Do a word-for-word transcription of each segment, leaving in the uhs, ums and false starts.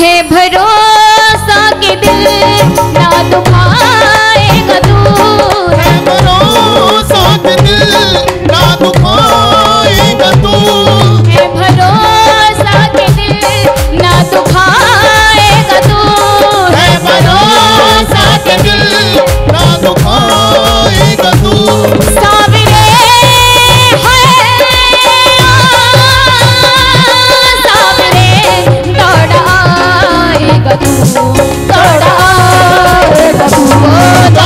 है भरोसा के दिल ना दुखाएगा तू, है भरोसा के दिल ना दुखाएगा तू, है भरोसा के दिल ना दुखाएगा तू, है भरोसा के दिल ना दुखाएगा तू। दोनों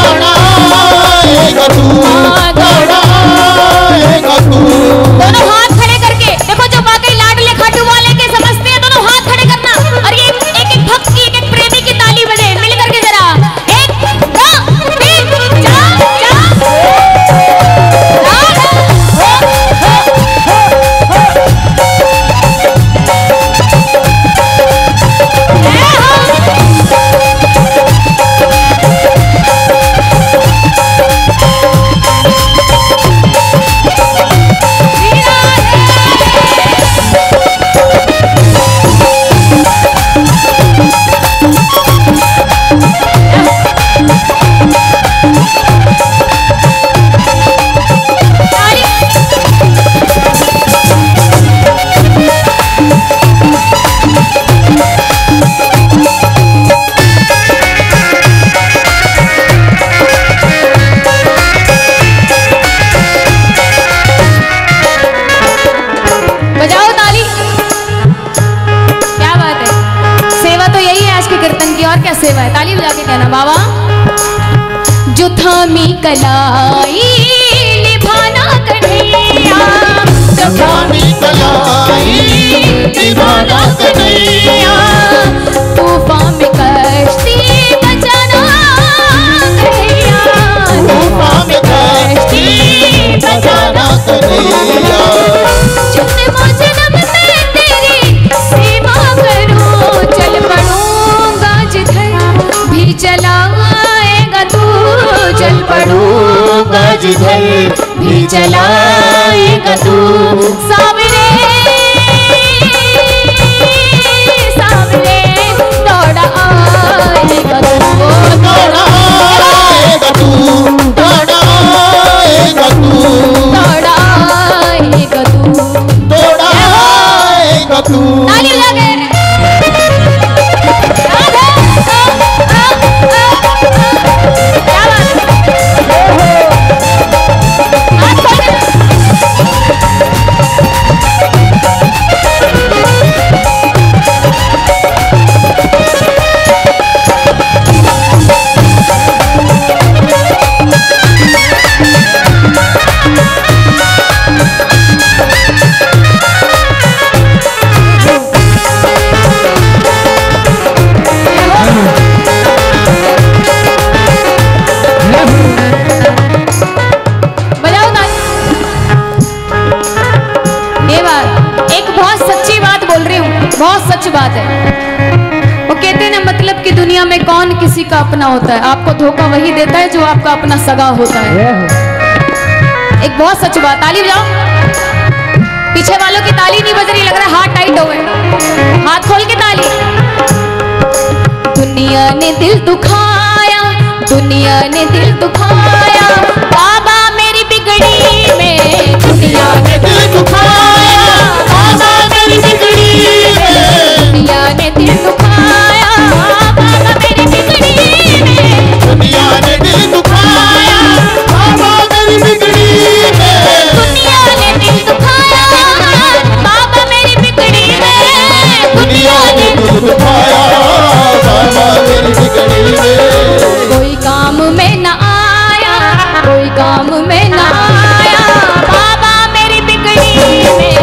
हाथ खड़े करके देखो, जो वाकई लाडले खाटू वाले के समझते हैं, दोनों हाथ खड़े करना और ये एक एक भक्त की, एक एक प्रेमी की ताली बजे मिल करके जरा। एक दो तीन चार कलाई निभाना कन्हैया, जगामी कलाई निभाना कन्हैया, तूफान में कश्ती बचाना कन्हैया, तूफान में कश्ती बचाना कन्हैया। जितना जन्म मैं तेरी सेवा करूं, चल पड़ूंगा जिधर भी चला पढ़ूंगा जिधर भी चलाएगा तू। सामने सामने दौड़ा आएगा तू, दौड़ा आएगा तू, दौड़ा आएगा तू, दौड़ा आएगा तू, दौड़ा आएगा तू। ताली लगे। बात है वो कहते हैं ना, मतलब कि दुनिया में कौन किसी का अपना होता है, आपको धोखा वही देता है जो आपका अपना सगा होता है। एक बहुत सच बात। ताली बजाओ। पीछे वालों की ताली नहीं बज रही, लग रहा है हाथ टाइट हो गए, हाथ खोल के ताली। दुनिया ने दिल दुखाया, दुनिया ने दिल दुखाया, बाबा मेरी बिगड़ी में दुनिया ने दिल दुखाया, बाबा मेरी बिगड़ी में, दुनिया ने दिल दुखाया, बाबा मेरी बिगड़ी में, दुनिया ने दिल दुखाया, बाबा मेरी बिगड़ी में, दुनिया ने दिल दुखाया, बाबा मेरी बिगड़ी में, दुनिया ने दिल दुखाया, बाबा मेरी बिगड़ी में। कोई काम में न आया, कोई काम में न आया, बाबा मेरी बिगड़ी में,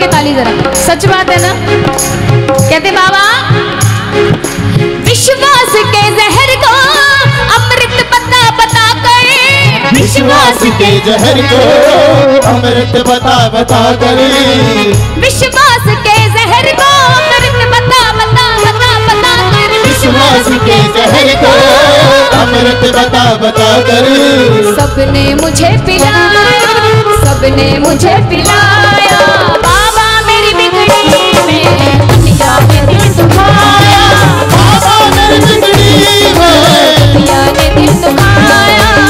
के ताली जरा। सच बात है ना, कहते बाबा विश्वास के जहर को अमृत बता बता कर, विश्वास के जहर को अमृत बता बता कर, विश्वास के जहर को अमृत बता बता बता बता कर, विश्वास के जहर को अमृत बता बता कर। सबने मुझे पिलाया, सबने मुझे पिलाया, बाबा मेरी बिगड़ी में दुनिया ने दिल दुखाया, बाबा मेरी बिगड़ी में दुनिया ने दिल दुखाया,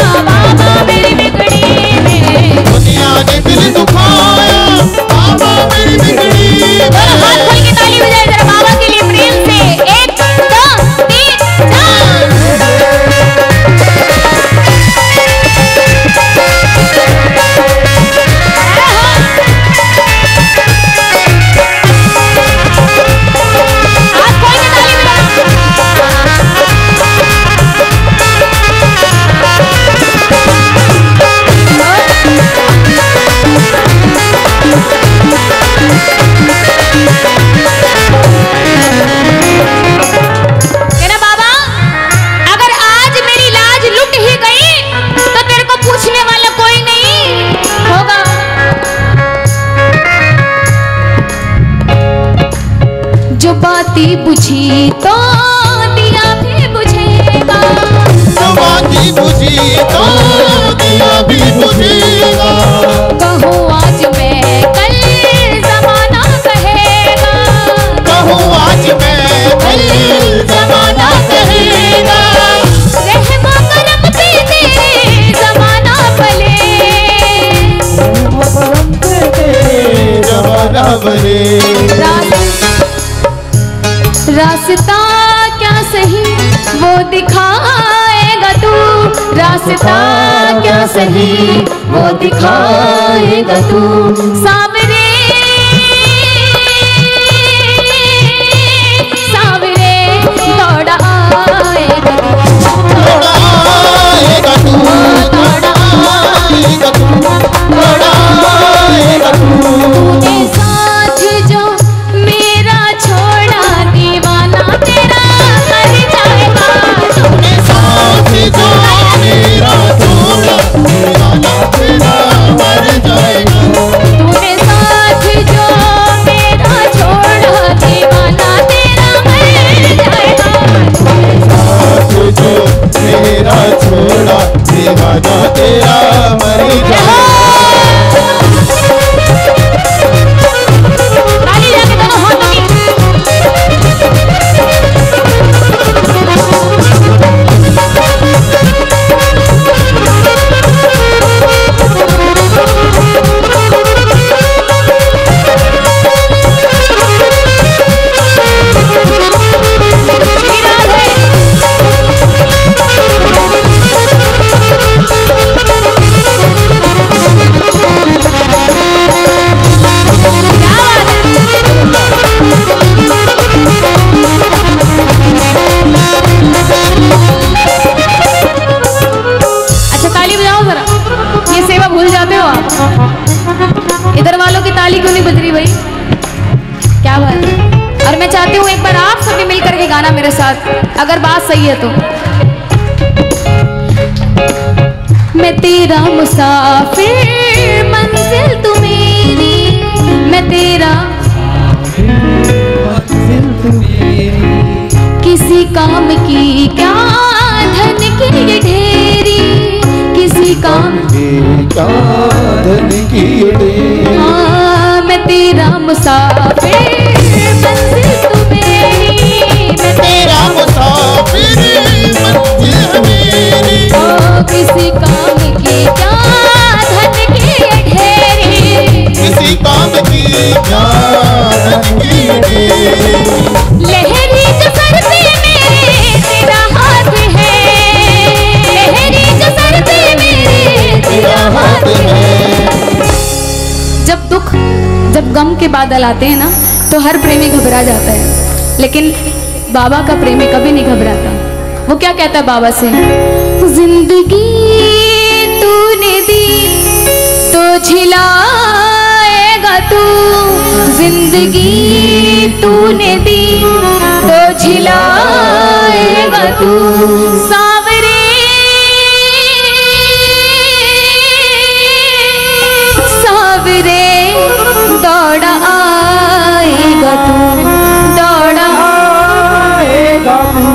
बाबा मेरी बिगड़ी में दुनिया ने दिल दुखाया, बाबा मेरी बिगड़ी में। हाथ खोल के ताली बजाए जरा बाबा के लिए प्रेम से। एक दो तीन चार। बाती बुझी तो दिया भी बुझेगा, तो बाती बुझी तो दिया भी बुझेगा, कहो आज मैं कल जमाना कहेगा, कहो आज मैं कल जमाना कहेगा, रहमा करम पे तेरे जमाना भले, रहमा करम पे तेरे जमाना भले। रास्ता क्या सही वो दिखाएगा तू, रास्ता क्या सही वो दिखाएगा तू, सामने सामने दौड़ा आएगा, दौड़ा आएगा तू, दौड़ा आएगा तू, दौड़ा आएगा तू। अगर बात सही है तो मैं तेरा मुसाफिर मंजिल तू मेरी, मैं तेरा मंजिल तू मेरी, किसी काम की क्या धन की ये ढेरी, किसी काम की क्या धन की ये ढेरी, हाँ मैं तेरा मुसाफिर मंजिल तू मेरी, मैं तेरा मुसाफिर मंजिल मेरी, ओ किसी काम की क्या धन की ढेरी, किसी काम की क्या धन की ढेरी, लहरी जो सर पे मेरे तेरा हाथ है, लहरी जो सर पे मेरे तेरा हाथ है। जब दुख जब गम के बादल आते हैं ना तो हर प्रेमी घबरा जाता है, लेकिन बाबा का प्रेमी कभी नहीं घबराता। वो क्या कहता है बाबा से, जिंदगी तूने दी तो झिलाएगा तू, जिंदगी तूने दी तो झिलाएगा तू सांवरे, सांवरे दौड़ा आएगा तू, दौड़ा आएगा तू,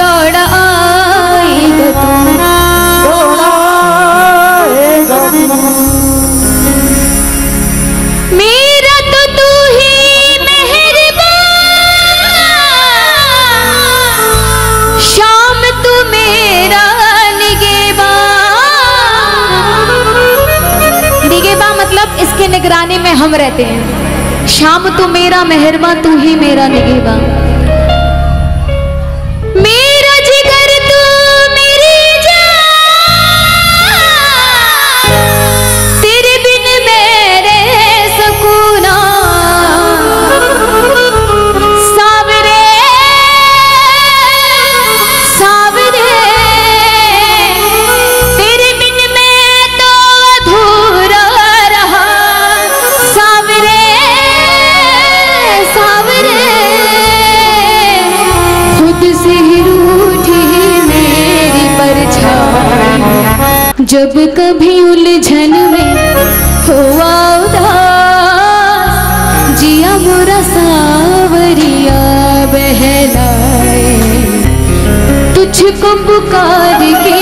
दौड़ा आएगा तू, दौड़ा आएगा तू। मेरा तो तू ही मेहरबान, शाम तू मेरा निगेबान। निगेबान मतलब इसके निगरानी में हम रहते हैं। शाम तू मेरा मेहरबान, तू ही मेरा निगेबान। जब कभी उलझन में हुआ उदास, जिया मोरा सावरिया बहलाए। तुझको पुकार के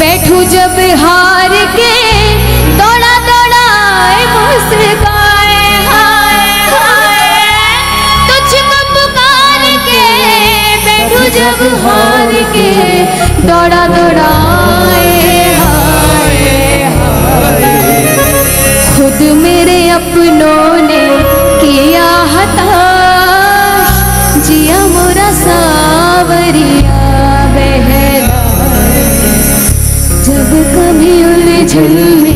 बैठू जब हार के, दौड़ा दौड़ा आए मुस्काए। हाय हाय तुझको पुकार के बैठू जब हार के, दौड़ा दौड़ा मेरे अपनों ने किया हताश, जिया मोरा सावरिया बहलाए। जब कभी उलझन में